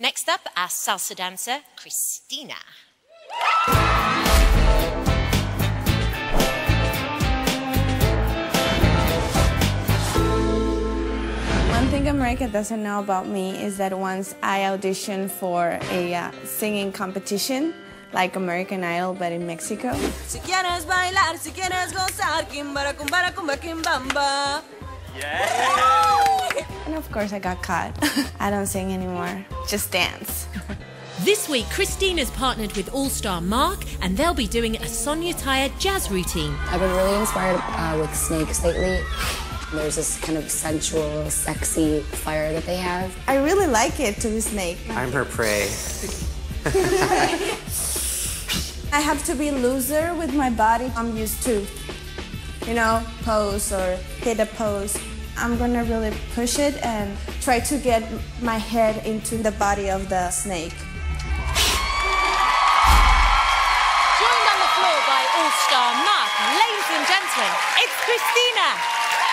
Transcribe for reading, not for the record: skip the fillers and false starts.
Next up, our salsa dancer, Cristina. One thing America doesn't know about me is that once I auditioned for a singing competition, like American Idol, but in Mexico. Si quieres bailar, si quieres gozar, kimbara, kumbara, kumba, kimbamba. Yeah. And of course I got caught. I don't sing anymore, just dance. This week, Cristina's partnered with all-star Mark, and they'll be doing a Sonya Tayeh jazz routine. I've been really inspired with snakes lately. There's this kind of sensual, sexy fire that they have. I really like it to the snake. I'm her prey. I have to be looser with my body. I'm used to, you know, pose or hit a pose. I'm gonna really push it and try to get my head into the body of the snake. Joined on the floor by all-star Mark, ladies and gentlemen, it's Cristina.